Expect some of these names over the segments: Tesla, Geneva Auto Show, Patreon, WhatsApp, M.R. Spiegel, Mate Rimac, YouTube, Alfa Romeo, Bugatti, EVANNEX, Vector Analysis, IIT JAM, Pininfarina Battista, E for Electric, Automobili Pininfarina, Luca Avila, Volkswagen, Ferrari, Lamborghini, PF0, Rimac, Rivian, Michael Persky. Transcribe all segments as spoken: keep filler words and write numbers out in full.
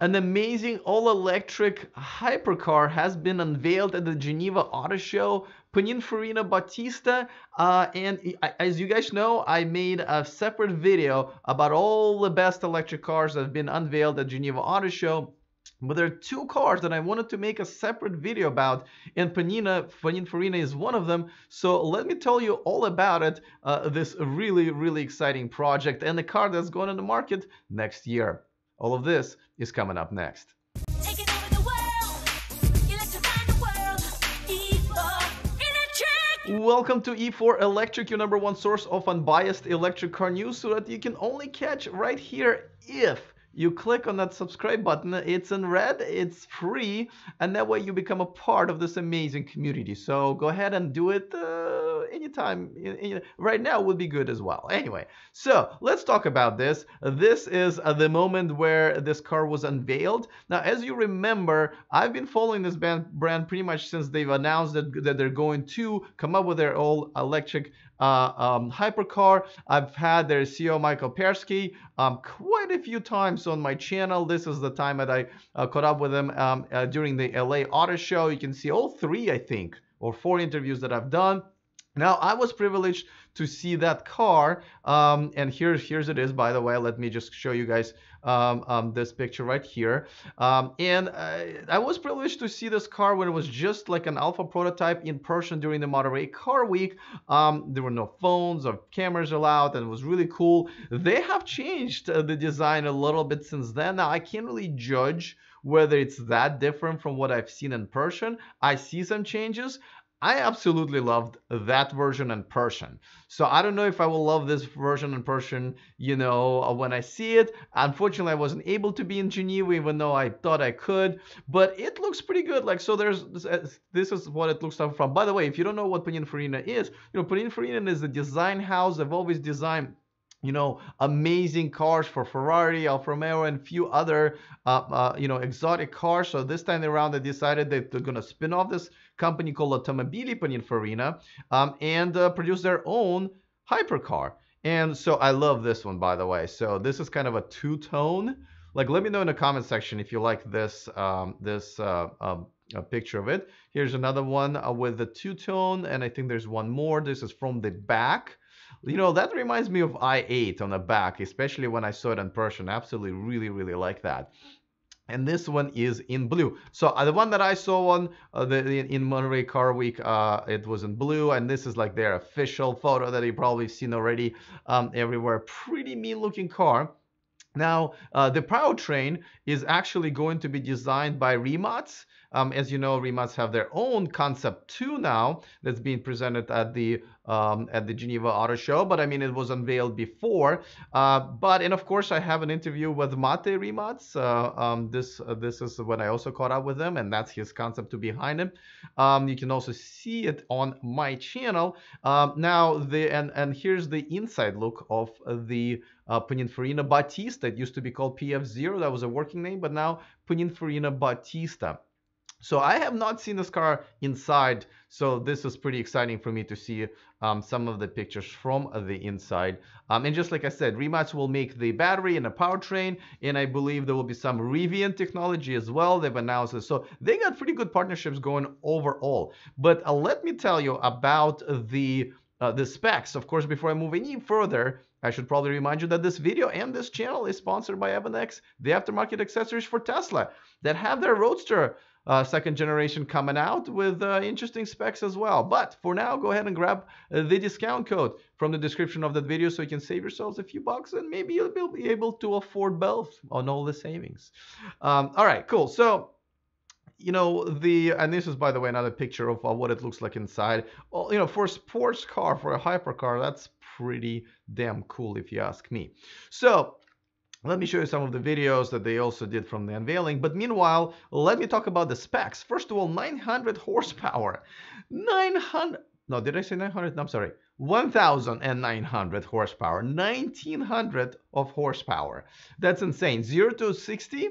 An amazing all-electric hypercar has been unveiled at the Geneva Auto Show, Pininfarina Battista, uh, and as you guys know, I made a separate video about all the best electric cars that have been unveiled at Geneva Auto Show. But there are two cars that I wanted to make a separate video about, and Pininfarina, Pininfarina is one of them. So let me tell you all about it, uh, this really, really exciting project and the car that's going on the market next year. All of this is coming up next. Taking over the world, electrifying the world, E four Electric. Welcome to E four Electric, your number one source of unbiased electric car news, so that you can only catch right here if you click on that subscribe button. It's in red, it's free, and that way you become a part of this amazing community. So go ahead and do it uh, anytime. Right now would be good as well. Anyway, so let's talk about this. This is uh, the moment where this car was unveiled. Now, as you remember, I've been following this brand, brand pretty much since they've announced that, that they're going to come up with their all-electric Uh, um, hypercar. I've had their C E O Michael Persky um, quite a few times on my channel. This is the time that I uh, caught up with him um, uh, during the L A Auto Show. You can see all three, I think, or four interviews that I've done. Now, I was privileged to see that car, um, and here, here's it is, by the way. Let me just show you guys um, um, this picture right here. Um, and I, I was privileged to see this car when it was just like an alpha prototype in person during the Monterey Car Week. Um, there were no phones or cameras allowed, and it was really cool. They have changed the design a little bit since then. Now, I can't really judge whether it's that different from what I've seen in person. I see some changes. I absolutely loved that version in person. So I don't know if I will love this version in person, you know, when I see it. Unfortunately, I wasn't able to be in Geneva, even though I thought I could. But it looks pretty good. Like, so there's, this is what it looks like from. By the way, if you don't know what Pininfarina is, you know, Pininfarina is a design house. They've always designed, you know, amazing cars for Ferrari, Alfa Romeo, and few other, uh, uh, you know, exotic cars. So this time around, they decided that they're going to spin off this company called Automobili Pininfarina um, and uh, produce their own hypercar. And so I love this one, by the way. So this is kind of a two-tone. Like, let me know in the comment section if you like this, um, this uh, um, a picture of it. Here's another one uh, with the two-tone, and I think there's one more. This is from the back. You know, that reminds me of I eight on the back, especially when I saw it in person. Absolutely, really, really like that. And this one is in blue. So uh, the one that I saw on uh, the, the in Monterey Car Week, uh, it was in blue. And this is like their official photo that you've probably seen already um, everywhere. Pretty mean-looking car. Now, uh, the powertrain is actually going to be designed by Rimac. Um, as you know, Rimac have their own concept too now that's being presented at the um, at the Geneva Auto Show. But I mean, it was unveiled before. Uh, but and of course, I have an interview with Mate Rimac. Uh, um, this uh, this is when I also caught up with him, and that's his concept too behind him. Um, you can also see it on my channel um, now. The and and here's the inside look of the uh, Pininfarina Battista. It used to be called P F zero. That was a working name, but now Pininfarina Battista. So I have not seen this car inside, so this is pretty exciting for me to see um, some of the pictures from the inside. Um, and just like I said, Rimac will make the battery and the powertrain, and I believe there will be some Rivian technology as well. They've announced it, so they got pretty good partnerships going overall. But uh, let me tell you about the uh, the specs. Of course, before I move any further, I should probably remind you that this video and this channel is sponsored by EVANNEX, the aftermarket accessories for Tesla that have their Roadster uh, second generation coming out with uh, interesting specs as well. But for now, go ahead and grab the discount code from the description of that video so you can save yourselves a few bucks, and maybe you'll be able to afford both on all the savings. Um, all right, cool. So, you know, the, and this is, by the way, another picture of uh, what it looks like inside. Well, you know, for a sports car, for a hypercar, that's pretty damn cool if you ask me. So let me show you some of the videos that they also did from the unveiling. But meanwhile, let me talk about the specs. First of all, nine hundred horsepower. nine hundred, no, did I say nine hundred? No, I'm sorry. one thousand nine hundred horsepower, nineteen hundred of horsepower. That's insane. zero to sixty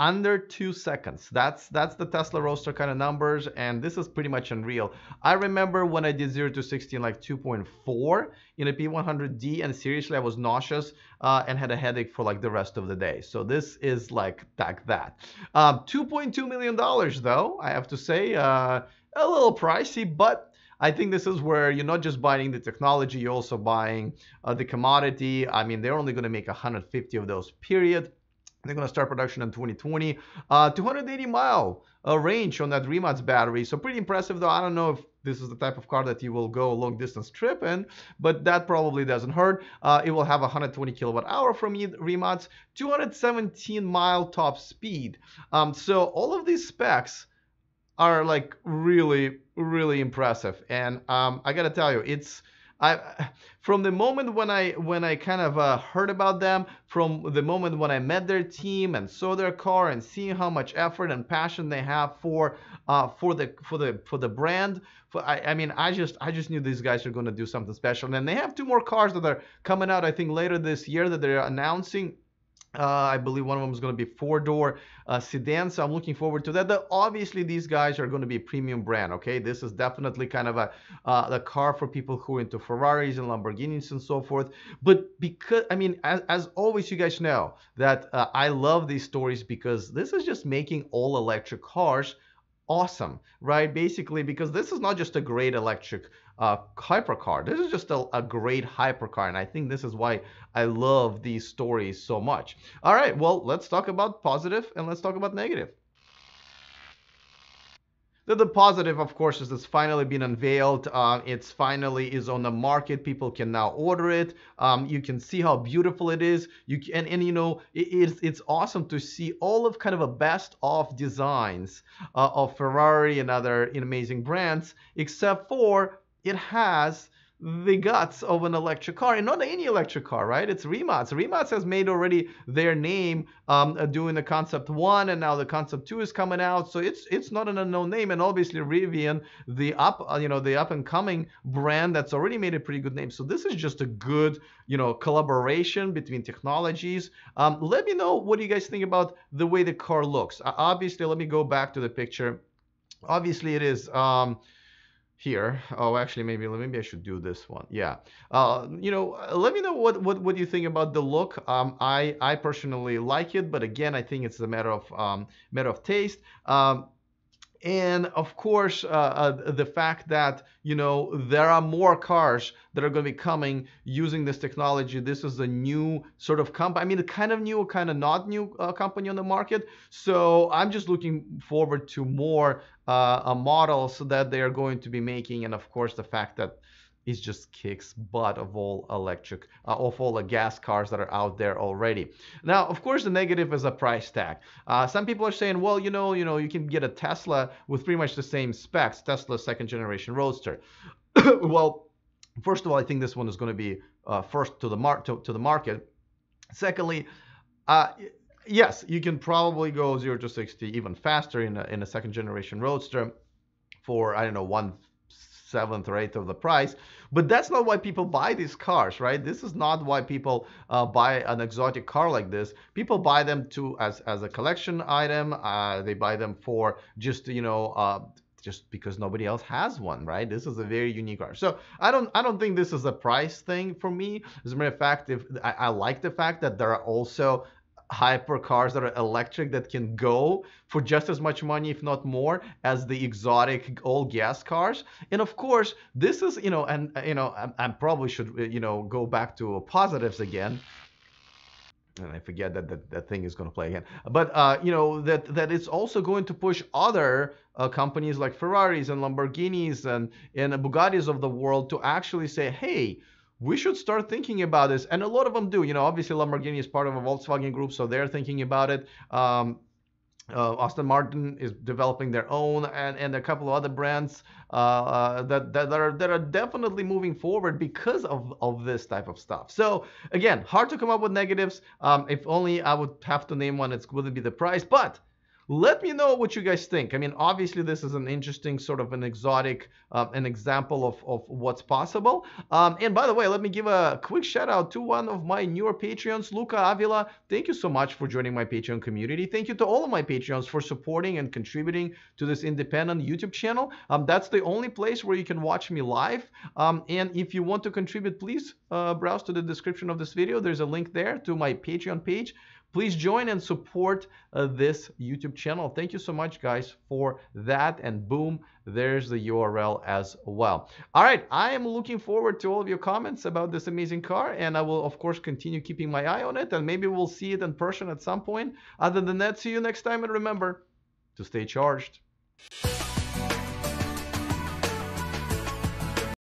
under two seconds. That's that's the Tesla Roadster kind of numbers, and this is pretty much unreal. I remember when I did zero to sixty in like two point four in a P one hundred D, and seriously, I was nauseous uh, and had a headache for like the rest of the day. So this is like like that. Um, two point two million dollars though, I have to say, uh, a little pricey, but I think this is where you're not just buying the technology, you're also buying uh, the commodity. I mean, they're only going to make one hundred fifty of those, period. They're going to start production in twenty twenty. Uh, two hundred eighty mile uh, range on that Rimac battery. So pretty impressive, though. I don't know if this is the type of car that you will go a long distance trip in, but that probably doesn't hurt. Uh, it will have one hundred twenty kilowatt hour from Rimac, two hundred seventeen mile top speed. Um, so all of these specs are like really, really impressive. And um, I got to tell you, it's... I, from the moment when I when I kind of uh, heard about them, from the moment when I met their team and saw their car and seeing how much effort and passion they have for uh, for the for the for the brand, for, I, I mean I just I just knew these guys are going to do something special. And then they have two more cars that are coming out, I think, later this year that they're announcing. Uh, I believe one of them is going to be four-door uh, sedan, so I'm looking forward to that. Though obviously, these guys are going to be a premium brand, okay? This is definitely kind of a, uh, a car for people who are into Ferraris and Lamborghinis and so forth. But because, I mean, as, as always, you guys know that uh, I love these stories because this is just making all-electric cars awesome, right? Basically, because this is not just a great electric uh, hypercar. This is just a, a great hypercar, and I think this is why I love these stories so much. All right, well, let's talk about positive and let's talk about negative. The positive, of course, is it's finally been unveiled. Uh, it's finally is on the market. People can now order it. Um, you can see how beautiful it is. You can, and, and you know, it, it's, it's awesome to see all of kind of a best of designs uh, of Ferrari and other amazing brands, except for it has the guts of an electric car, and not any electric car, right? It's Rimac. Rimac has made already their name um, doing the Concept One, and now the Concept Two is coming out. So it's it's not an unknown name, and obviously Rivian, the up uh, you know the up and coming brand that's already made a pretty good name. So this is just a good you know collaboration between technologies. Um, let me know what you guys think about the way the car looks. Uh, obviously, let me go back to the picture. Obviously, it is. Um, Here, oh, actually, maybe maybe I should do this one. Yeah, uh, you know, let me know what what what you think about the look. Um, I I personally like it, but again, I think it's a matter of um, matter of taste. Um, and of course, uh, uh, the fact that you know there are more cars that are going to be coming using this technology. This is a new sort of company. I mean, a kind of new, kind of not new uh, company on the market. So I'm just looking forward to more. Uh, a models that they are going to be making, and of course the fact that it just kicks butt of all electric, uh, of all the gas cars that are out there already. Now, of course, the negative is a price tag. Uh, some people are saying, well, you know, you know, you can get a Tesla with pretty much the same specs, Tesla second generation Roadster. Well, first of all, I think this one is going to be uh, first to the mar to, to the market. Secondly, uh, yes, you can probably go zero to sixty even faster in a, in a second generation Roadster for, I don't know, one seventh or eighth of the price. But that's not why people buy these cars, right? This is not why people uh, buy an exotic car like this. People buy them to as, as a collection item. Uh, they buy them for just, you know, uh, just because nobody else has one, right? This is a very unique car. So I don't I don't think this is a price thing for me. As a matter of fact, if I, I like the fact that there are also hyper cars that are electric that can go for just as much money, if not more, as the exotic all gas cars. And of course, this is, you know, and, you know, I, I probably should, you know, go back to positives again. And I forget that that, that thing is going to play again. But, uh, you know, that, that it's also going to push other uh, companies like Ferraris and Lamborghinis and, and Bugattis of the world to actually say, hey, we should start thinking about this. And a lot of them do. You know, obviously Lamborghini is part of a Volkswagen group, so they're thinking about it. Um, uh, Aston Martin is developing their own, and, and a couple of other brands uh, uh, that, that, are, that are definitely moving forward because of, of this type of stuff. So again, hard to come up with negatives. Um, if only I would have to name one, it wouldn't be the price. But Let me know what you guys think. I mean, obviously, this is an interesting sort of an exotic, uh, an example of, of what's possible. Um, and by the way, let me give a quick shout out to one of my newer Patreons, Luca Avila. Thank you so much for joining my Patreon community. Thank you to all of my Patreons for supporting and contributing to this independent YouTube channel. Um, that's the only place where you can watch me live. Um, and if you want to contribute, please uh, browse to the description of this video. There's a link there to my Patreon page. Please join and support uh, this YouTube channel. Thank you so much, guys, for that. And boom, there's the U R L as well. All right, I am looking forward to all of your comments about this amazing car. And I will, of course, continue keeping my eye on it. And maybe we'll see it in person at some point. Other than that, see you next time. And remember to stay charged.